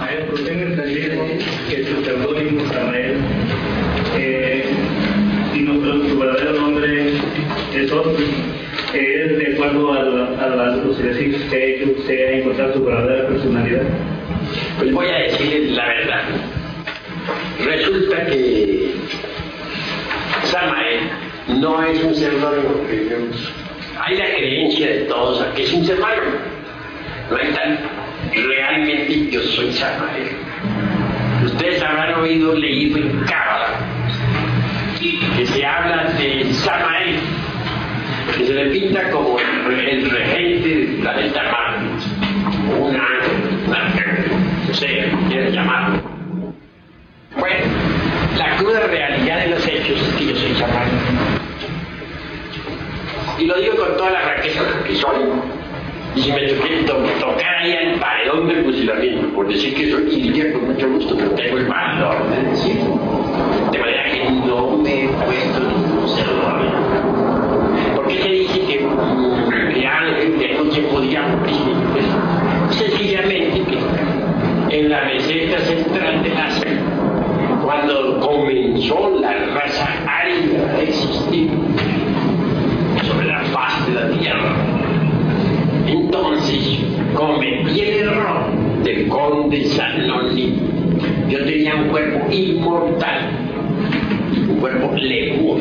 A ver, pues tengo entendido que su seudónimo Samael y su verdadero nombre es otro. Es de acuerdo a los ejercicios que ha hecho usted a encontrar su verdadera personalidad. Pues voy a decir la verdad. Resulta que Samael no es un seudónimo que vivimos. Hay la creencia de todos a que es un ser malo. No hay tal. Realmente yo soy Samael. Ustedes habrán oído leído en Cábala que se habla de Samael, que se le pinta como el regente del planeta Marte, un ángel, un arcángel, o sea, como quieran llamarlo. Bueno, la cruda realidad de los hechos es que yo soy Samael. Y lo digo con toda la franqueza que soy. Y si me tocaría el paredón del fusilamiento, por decir que soy, y diría con mucho gusto que tengo el valor de decirlo. De manera que no me he puesto ningún seudónimo. ¿Por qué te dije que no se podía morir? Pues, sencillamente que en la meseta central de Asia, cuando comenzó la raza aria a existir sobre la faz de la tierra, entonces cometí el error del conde Sanoni. Yo tenía un cuerpo inmortal, un cuerpo lebur,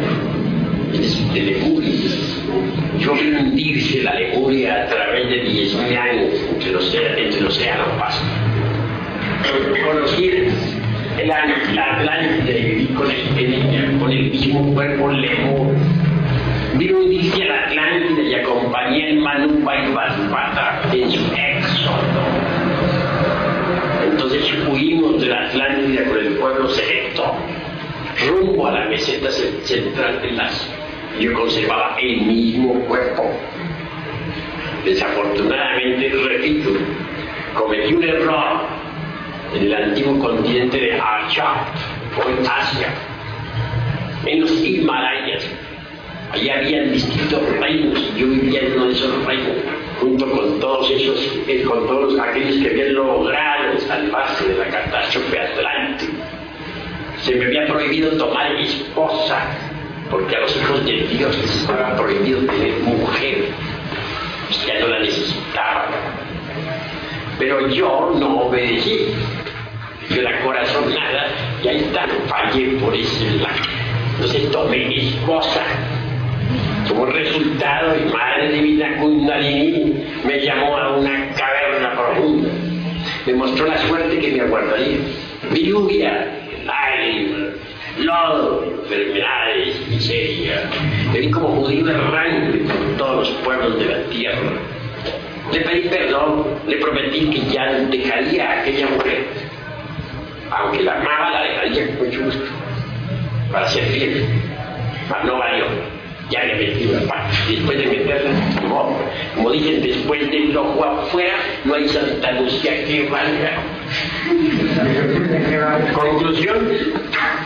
es de leguris. Yo vi hundirse la leguria a través de 10.000 años entre el océano Pacífico. Conocí la Atlántida y viví con el mismo cuerpo lebur. Vino un dice a la Atlántida y acompañé el Manuba y Balbata en su éxodo. Entonces huimos de la Atlántida con el pueblo selecto, rumbo a la meseta central del Asia. Yo conservaba el mismo cuerpo. Desafortunadamente, repito, cometí un error en el antiguo continente de Archa, hoy Asia, en los Himalayas. Allí habían distintos reinos y yo vivía en uno de esos reinos, junto con todos esos, con todos aquellos que habían logrado salvarse de la catástrofe atlántica. Se me había prohibido tomar esposa, porque a los hijos de Dios les estaba prohibido tener mujer, pues ya no la necesitaban. Pero yo no obedecí, yo la corazonada, y ahí está, fallé por ese lado. Entonces tomé esposa. Como resultado, mi madre divina Kundalini me llamó a una caverna profunda. Me mostró la suerte que me aguardaría. Mi lluvia, lágrimas, lodo, enfermedades, miseria. Me vi como judío errante por todos los pueblos de la tierra. Le pedí perdón, le prometí que ya dejaría a aquella mujer. Aunque la amaba, la dejaría con mucho gusto. Para ser fiel. Mas no valió. Ya le metí la pata. Después de meterla, como dicen, después del ojo afuera, no hay Santa Lucía que valga. Conclusión,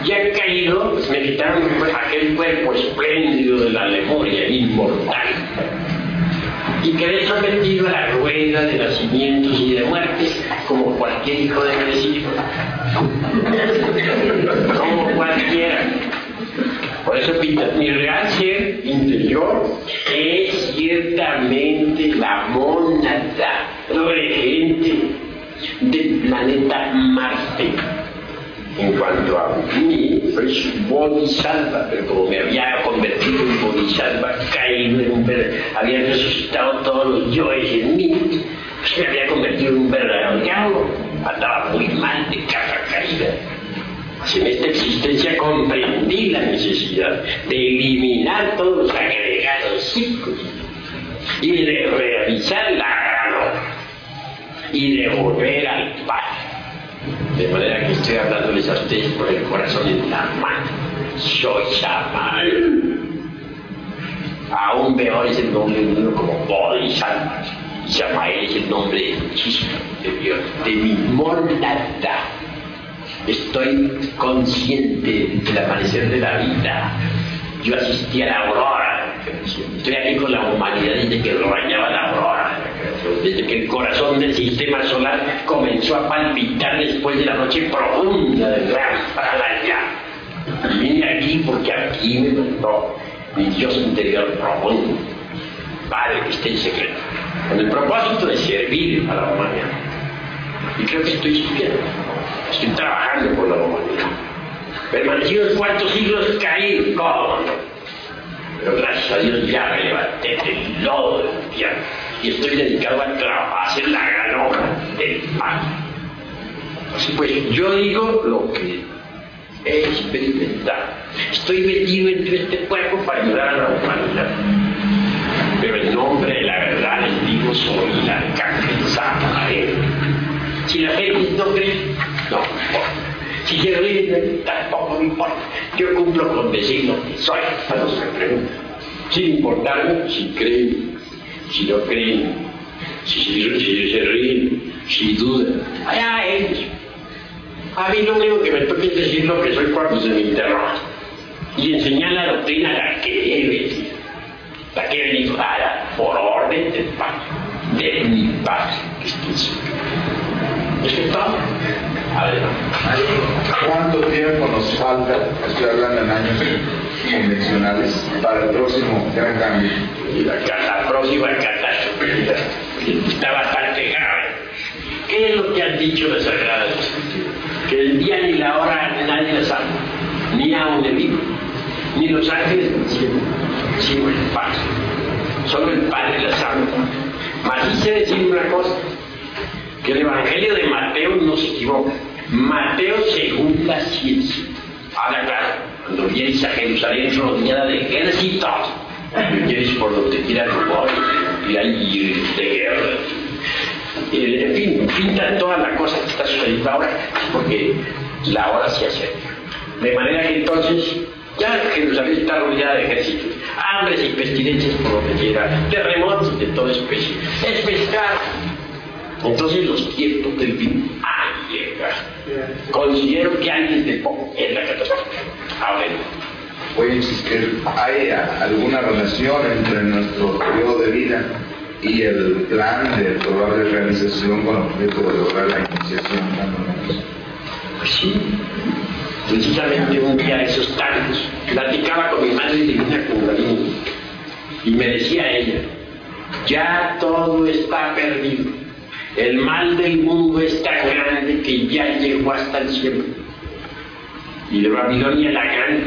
ya he caído, pues me quitaron aquel cuerpo espléndido de la memoria, inmortal. Y quedé sometido a la rueda de nacimientos y de muertes, como cualquier hijo de merecido. Como cualquiera. Por eso pinta, mi real ser interior es ciertamente la mónada regente del planeta Marte. En cuanto a mí, soy bodhisattva, pero como me había convertido en bodhisattva, caído en un verdadero, había resucitado todos los yoes en mí, pues me había convertido en un verdadero diablo. Andaba muy mal de capa caída. En esta existencia comprendí la necesidad de eliminar todos los agregados psíquicos y de realizar la gran obra y de volver al Padre. De manera que estoy hablándoles a ustedes por el corazón en la mano. Soy Samael. Aún peor es el nombre de uno como bodhisattva. Samael es el nombre del Cristo, de Dios, de mi mortalidad. Estoy consciente del amanecer de la vida. Yo asistí a la aurora, crear con la humanidad desde que lo bañaba la aurora, desde que el corazón del sistema solar comenzó a palpitar después de la noche profunda del gran Prahlaya. Y vine aquí porque aquí me mandó mi Dios interior profundo, Padre que esté en secreto, con el propósito de servir a la humanidad. Y creo que estoy sirviendo, estoy trabajando por la humanidad. Permanecidos 4 siglos caídos, ¿cómo? Pero gracias a Dios ya me levanté del lodo de los pianos y estoy dedicado a hacer la galona del pan. Así pues, yo digo lo que he experimentado. Estoy metido entre este cuerpo para ayudar a la humanidad. Pero en nombre de la verdad les digo, soy el arcángel Samael. Si la gente no cree, no me importa. Si se ríen, tampoco me importa. Yo cumplo con decirlo que soy a los que preguntan, sin importarme si creen, si no creen, si se ríen, si dudan. Allá ellos. A mí lo único que me toca es decir lo que soy cuando se me interroga y enseñar la doctrina a la que he venido, la que he venido dada por orden del Padre, de mi Padre que está en su vida. ¿Es que todo? ¿Cuánto tiempo nos falta, estoy hablando en años convencionales, para el próximo gran cambio? La próxima catástrofe está bastante grave. ¿Qué es lo que han dicho las Sagradas Escrituras? Que el día ni la hora nadie la sabe, ni aún de mí, ni los ángeles del cielo, sino el Padre. Solo el Padre la sabe. Mas sí sé decir una cosa, que el Evangelio de Mateo no se equivoca. Mateo según la ciencia. Ahora claro, cuando vienes a Jerusalén rodeada de ejércitos, vienes por donde quiera rumores, y de guerra. En fin, pinta toda la cosa que está sucediendo ahora, porque la hora se acerca. De manera que entonces, ya Jerusalén está rodeada de ejércitos, hambres y pestilencias por donde quiera, terremotos de toda especie. Es pescar. Entonces los tiempos del fin han llegado. Considero que antes de poco es la catástrofe. Ahora voy a insistir, ¿hay alguna relación entre nuestro periodo de vida y el plan de probable realización con el objeto de lograr la iniciación? Pues sí, precisamente un día de esos tantos platicaba con mi madre divina Kundalini y me decía ella, ya todo está perdido. El mal del mundo es tan grande que ya llegó hasta el cielo. Y de Babilonia la grande,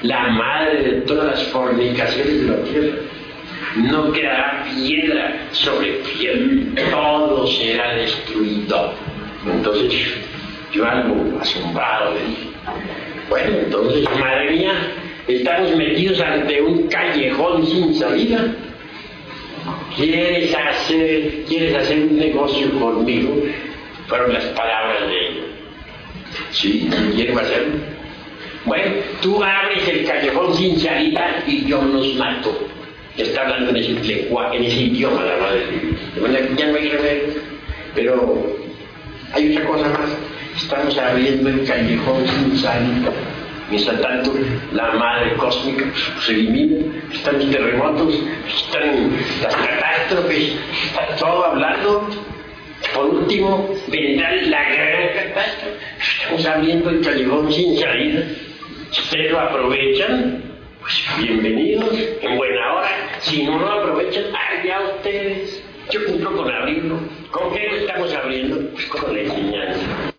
la madre de todas las fornicaciones de la tierra. No quedará piedra sobre piedra, todo será destruido. Entonces yo algo asombrado le dije, bueno entonces madre mía, estamos metidos ante un callejón sin salida. ¿Quieres hacer un negocio conmigo? Fueron las palabras de él. Sí, quiero hacerlo. Bueno, tú abres el callejón sin salida y yo los mato. Está hablando en ese idioma la madre. De manera que ya no hay remedio. Pero hay otra cosa más. Estamos abriendo el callejón sin salida. Mientras tanto, la madre cósmica se elimina, están los terremotos, están las catástrofes, está todo hablando. Por último, vendrá la gran catástrofe. Estamos abriendo el callejón sin salida. Si ustedes lo aprovechan, pues bienvenidos, en buena hora. Si no lo aprovechan, allá ustedes. Yo cumplo con abrirlo. ¿Con qué lo estamos abriendo? Pues con la enseñanza.